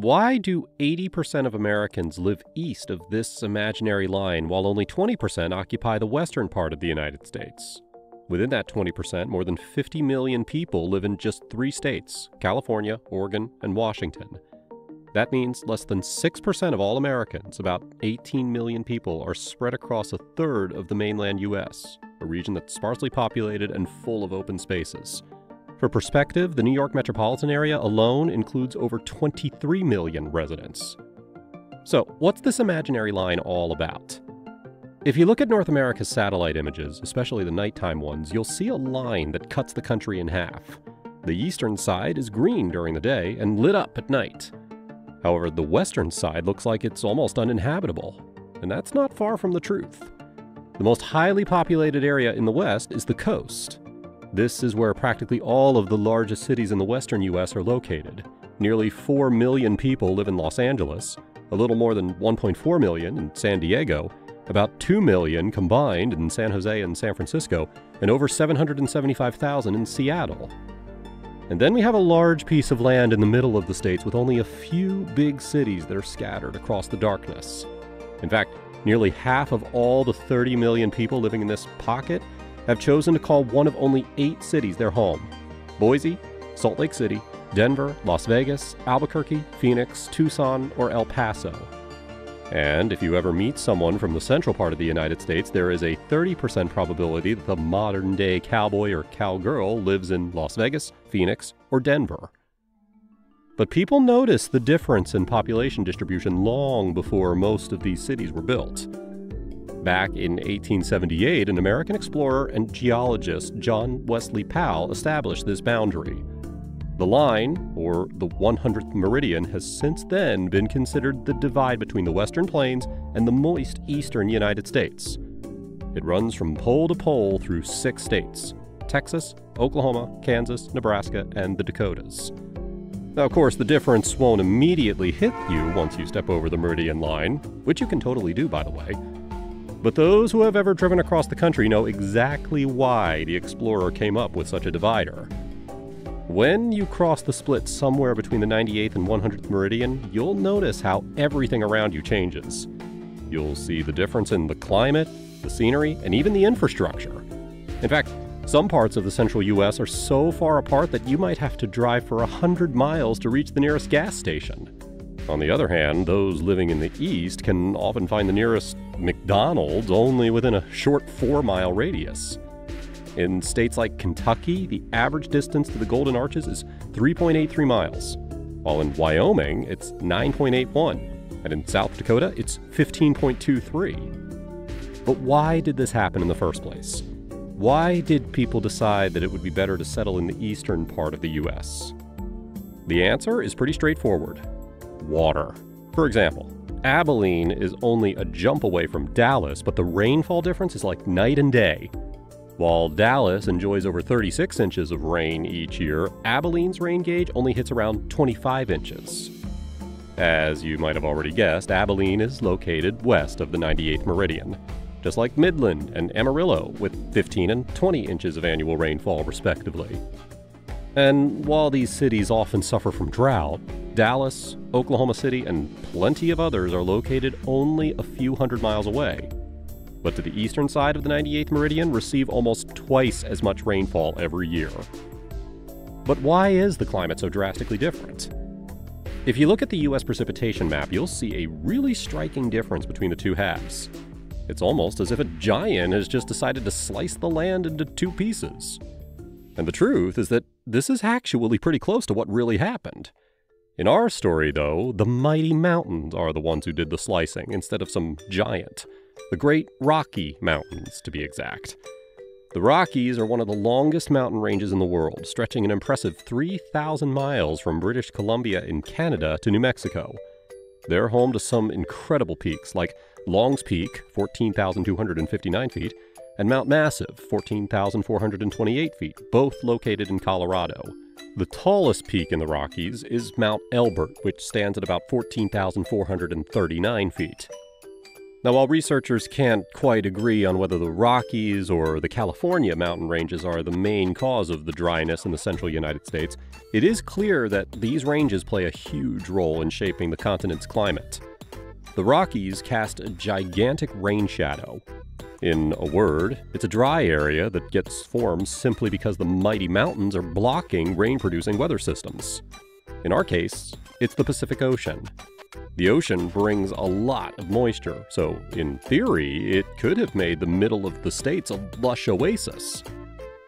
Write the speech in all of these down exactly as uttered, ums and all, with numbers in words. Why do eighty percent of Americans live east of this imaginary line while only twenty percent occupy the western part of the United States? Within that twenty percent, more than fifty million people live in just three states, California, Oregon, and Washington. That means less than six percent of all Americans, about eighteen million people, are spread across a third of the mainland U S, a region that's sparsely populated and full of open spaces. For perspective, the New York metropolitan area alone includes over twenty-three million residents. So, what's this imaginary line all about? If you look at North America's satellite images, especially the nighttime ones, you'll see a line that cuts the country in half. The eastern side is green during the day and lit up at night. However, the western side looks like it's almost uninhabitable, and that's not far from the truth. The most highly populated area in the west is the coast. This is where practically all of the largest cities in the western U S are located. Nearly four million people live in Los Angeles, a little more than one point four million in San Diego, about two million combined in San Jose and San Francisco, and over seven hundred seventy-five thousand in Seattle. And then we have a large piece of land in the middle of the states with only a few big cities that are scattered across the darkness. In fact, nearly half of all the thirty million people living in this pocket have chosen to call one of only eight cities their home: Boise, Salt Lake City, Denver, Las Vegas, Albuquerque, Phoenix, Tucson, or El Paso. And if you ever meet someone from the central part of the United States, there is a thirty percent probability that the modern-day cowboy or cowgirl lives in Las Vegas, Phoenix, or Denver. But people noticed the difference in population distribution long before most of these cities were built. Back in eighteen seventy-eight, an American explorer and geologist, John Wesley Powell, established this boundary. The line, or the hundredth meridian, has since then been considered the divide between the Western Plains and the moist eastern United States. It runs from pole to pole through six states: Texas, Oklahoma, Kansas, Nebraska, and the Dakotas. Now, of course, the difference won't immediately hit you once you step over the meridian line, which you can totally do, by the way. But those who have ever driven across the country know exactly why the explorer came up with such a divider. When you cross the split somewhere between the ninety-eighth and hundredth meridian, you'll notice how everything around you changes. You'll see the difference in the climate, the scenery, and even the infrastructure. In fact, some parts of the central U S are so far apart that you might have to drive for one hundred miles to reach the nearest gas station. On the other hand, those living in the east can often find the nearest McDonald's only within a short four-mile radius. In states like Kentucky, the average distance to the Golden Arches is three point eight three miles, while in Wyoming it's nine point eight one, and in South Dakota it's fifteen point two three. But why did this happen in the first place? Why did people decide that it would be better to settle in the eastern part of the U S? The answer is pretty straightforward: water. For example, Abilene is only a jump away from Dallas, but the rainfall difference is like night and day. While Dallas enjoys over thirty-six inches of rain each year, Abilene's rain gauge only hits around twenty-five inches. As you might have already guessed, Abilene is located west of the ninety-eighth meridian, just like Midland and Amarillo, with fifteen and twenty inches of annual rainfall respectively. And while these cities often suffer from drought, Dallas, Oklahoma City, and plenty of others are located only a few hundred miles away, but to the eastern side of the ninety-eighth meridian receive almost twice as much rainfall every year. But why is the climate so drastically different? If you look at the U S precipitation map, you'll see a really striking difference between the two halves. It's almost as if a giant has just decided to slice the land into two pieces. And the truth is that this is actually pretty close to what really happened. In our story, though, the mighty mountains are the ones who did the slicing instead of some giant. The Great Rocky Mountains, to be exact. The Rockies are one of the longest mountain ranges in the world, stretching an impressive three thousand miles from British Columbia in Canada to New Mexico. They're home to some incredible peaks, like Long's Peak, fourteen thousand two hundred fifty-nine feet, and Mount Massive, fourteen thousand four hundred twenty-eight feet, both located in Colorado. The tallest peak in the Rockies is Mount Elbert, which stands at about fourteen thousand four hundred thirty-nine feet. Now, while researchers can't quite agree on whether the Rockies or the California mountain ranges are the main cause of the dryness in the central United States, it is clear that these ranges play a huge role in shaping the continent's climate. The Rockies cast a gigantic rain shadow. In a word, it's a dry area that gets formed simply because the mighty mountains are blocking rain-producing weather systems. In our case, it's the Pacific Ocean. The ocean brings a lot of moisture, so in theory, it could have made the middle of the states a lush oasis.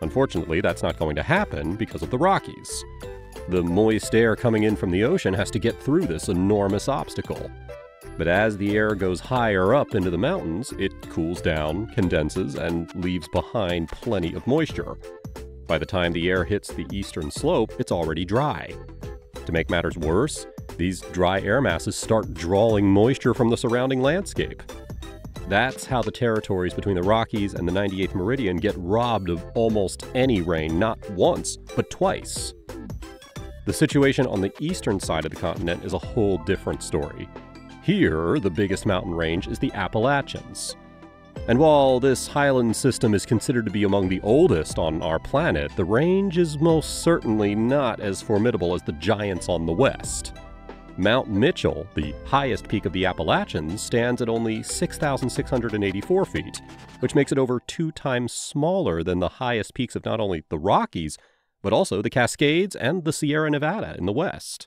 Unfortunately, that's not going to happen because of the Rockies. The moist air coming in from the ocean has to get through this enormous obstacle. But as the air goes higher up into the mountains, it cools down, condenses, and leaves behind plenty of moisture. By the time the air hits the eastern slope, it's already dry. To make matters worse, these dry air masses start drawing moisture from the surrounding landscape. That's how the territories between the Rockies and the ninety-eighth meridian get robbed of almost any rain, not once, but twice. The situation on the eastern side of the continent is a whole different story. Here, the biggest mountain range is the Appalachians. And while this highland system is considered to be among the oldest on our planet, the range is most certainly not as formidable as the giants on the west. Mount Mitchell, the highest peak of the Appalachians, stands at only six thousand six hundred eighty-four feet, which makes it over two times smaller than the highest peaks of not only the Rockies, but also the Cascades and the Sierra Nevada in the west.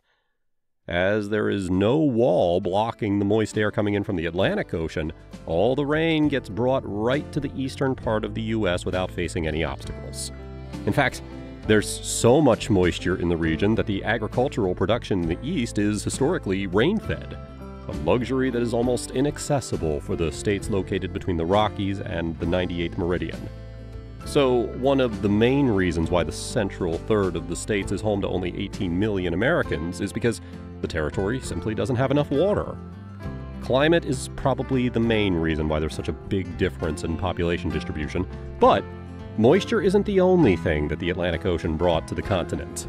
As there is no wall blocking the moist air coming in from the Atlantic Ocean, all the rain gets brought right to the eastern part of the U S without facing any obstacles. In fact, there's so much moisture in the region that the agricultural production in the east is historically rain-fed, a luxury that is almost inaccessible for the states located between the Rockies and the ninety-eighth meridian. So one of the main reasons why the central third of the states is home to only eighteen million Americans is because the territory simply doesn't have enough water. Climate is probably the main reason why there's such a big difference in population distribution, but moisture isn't the only thing that the Atlantic Ocean brought to the continent.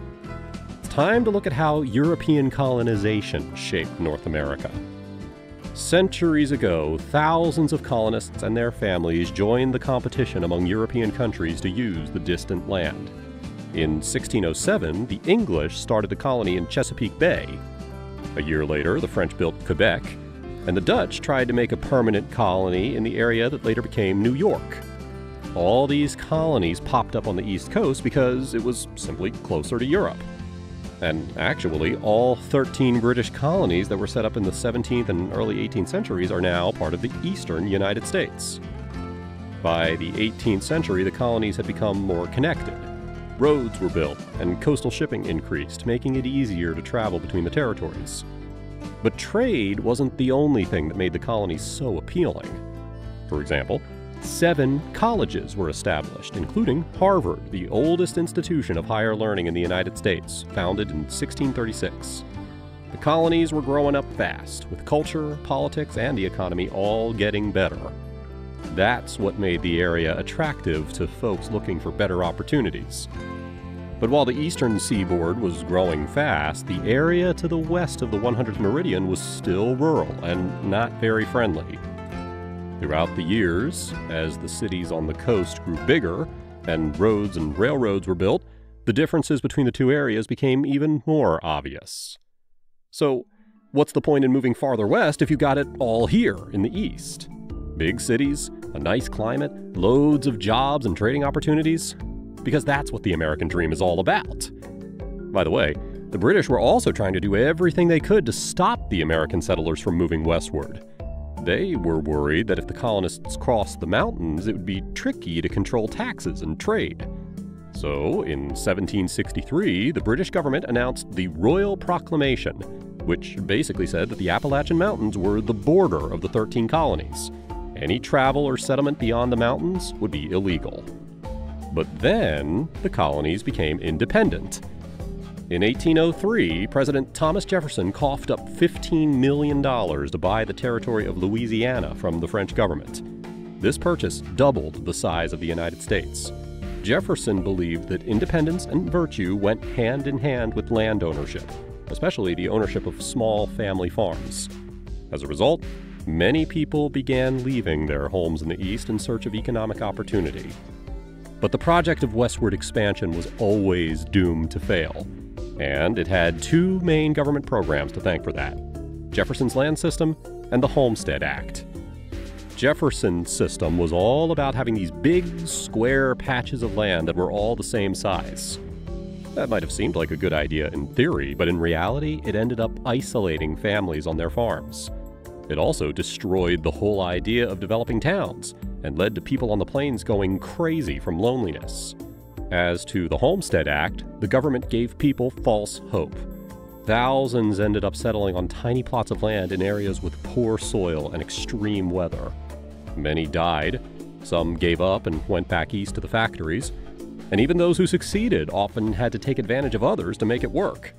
It's time to look at how European colonization shaped North America. Centuries ago, thousands of colonists and their families joined the competition among European countries to use the distant land. In sixteen oh seven, the English started a colony in Chesapeake Bay. A year later, the French built Quebec, and the Dutch tried to make a permanent colony in the area that later became New York. All these colonies popped up on the East Coast because it was simply closer to Europe. And actually, all thirteen British colonies that were set up in the seventeenth and early eighteenth centuries are now part of the eastern United States. By the eighteenth century, the colonies had become more connected. Roads were built, and coastal shipping increased, making it easier to travel between the territories. But trade wasn't the only thing that made the colonies so appealing. For example, seven colleges were established, including Harvard, the oldest institution of higher learning in the United States, founded in sixteen thirty-six. The colonies were growing up fast, with culture, politics, and the economy all getting better. That's what made the area attractive to folks looking for better opportunities. But while the eastern seaboard was growing fast, the area to the west of the hundredth meridian was still rural and not very friendly. Throughout the years, as the cities on the coast grew bigger and roads and railroads were built, the differences between the two areas became even more obvious. So, what's the point in moving farther west if you got it all here in the east? Big cities, a nice climate, loads of jobs and trading opportunities? Because that's what the American dream is all about. By the way, the British were also trying to do everything they could to stop the American settlers from moving westward. They were worried that if the colonists crossed the mountains, it would be tricky to control taxes and trade. So, in seventeen sixty-three, the British government announced the Royal Proclamation, which basically said that the Appalachian Mountains were the border of the thirteen colonies. Any travel or settlement beyond the mountains would be illegal. But then, the colonies became independent. In eighteen oh three, President Thomas Jefferson coughed up fifteen million dollars to buy the territory of Louisiana from the French government. This purchase doubled the size of the United States. Jefferson believed that independence and virtue went hand in hand with land ownership, especially the ownership of small family farms. As a result, Many people began leaving their homes in the East in search of economic opportunity. But the project of westward expansion was always doomed to fail, and it had two main government programs to thank for that: Jefferson's Land System and the Homestead Act. Jefferson's system was all about having these big, square patches of land that were all the same size. That might have seemed like a good idea in theory, but in reality, it ended up isolating families on their farms. It also destroyed the whole idea of developing towns and led to people on the plains going crazy from loneliness. As to the Homestead Act, the government gave people false hope. Thousands ended up settling on tiny plots of land in areas with poor soil and extreme weather. Many died, some gave up and went back east to the factories, and even those who succeeded often had to take advantage of others to make it work.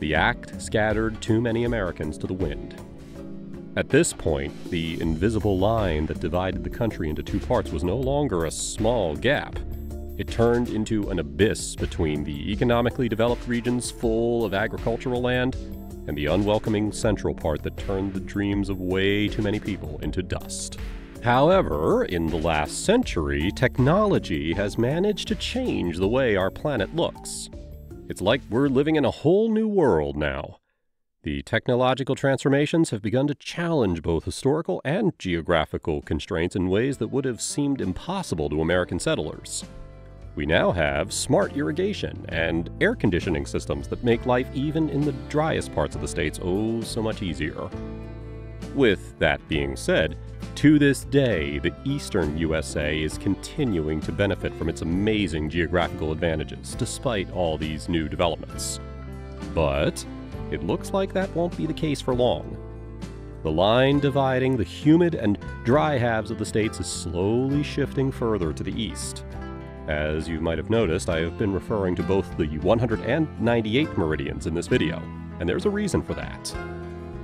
The act scattered too many Americans to the wind. At this point, the invisible line that divided the country into two parts was no longer a small gap. It turned into an abyss between the economically developed regions full of agricultural land and the unwelcoming central part that turned the dreams of way too many people into dust. However, in the last century, technology has managed to change the way our planet looks. It's like we're living in a whole new world now. The technological transformations have begun to challenge both historical and geographical constraints in ways that would have seemed impossible to American settlers. We now have smart irrigation and air conditioning systems that make life even in the driest parts of the states oh so much easier. With that being said, to this day, the eastern U S A is continuing to benefit from its amazing geographical advantages, despite all these new developments. But it looks like that won't be the case for long. The line dividing the humid and dry halves of the states is slowly shifting further to the east. As you might have noticed, I have been referring to both the one hundred and ninety-eighth meridians in this video, and there's a reason for that.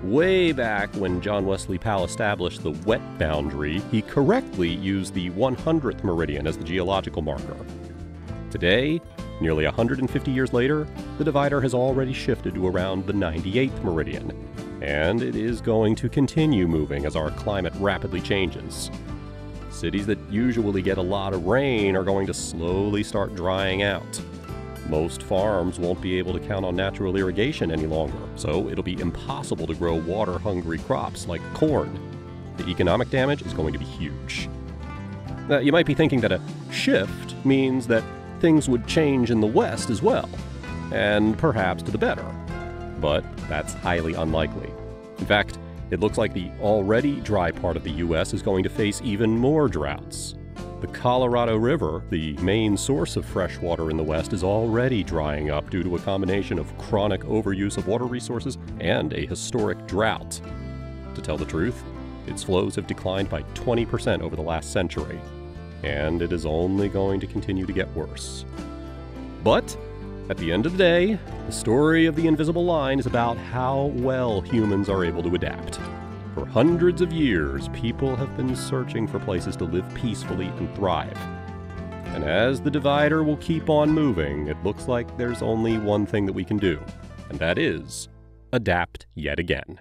Way back when John Wesley Powell established the wet boundary, he correctly used the one hundredth meridian as the geological marker. Today, nearly one hundred fifty years later, the divider has already shifted to around the ninety-eighth meridian, and it is going to continue moving as our climate rapidly changes. Cities that usually get a lot of rain are going to slowly start drying out. Most farms won't be able to count on natural irrigation any longer, so it'll be impossible to grow water-hungry crops like corn. The economic damage is going to be huge. Now, you might be thinking that a shift means that things would change in the West as well, and perhaps to the better. But that's highly unlikely. In fact, it looks like the already dry part of the U S is going to face even more droughts. The Colorado River, the main source of fresh water in the West, is already drying up due to a combination of chronic overuse of water resources and a historic drought. To tell the truth, its flows have declined by twenty percent over the last century, and it is only going to continue to get worse. But at the end of the day, the story of the invisible line is about how well humans are able to adapt. For hundreds of years, people have been searching for places to live peacefully and thrive. And as the divider will keep on moving, it looks like there's only one thing that we can do, and that is adapt yet again.